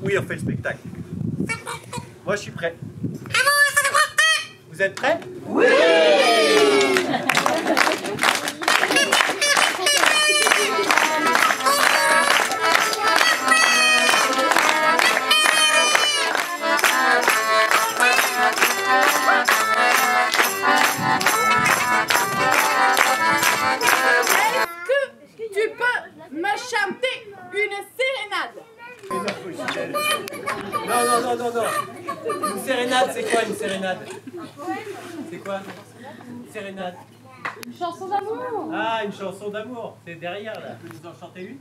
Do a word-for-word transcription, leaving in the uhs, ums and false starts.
Oui, on fait le spectacle. Moi, je suis prêt. Vous êtes prêts? Oui! Non, non, non, non. Une sérénade, c'est quoi une sérénade? C'est quoi une sérénade? Une chanson d'amour. Ah, une chanson d'amour. C'est derrière, là. Vous en chantez une?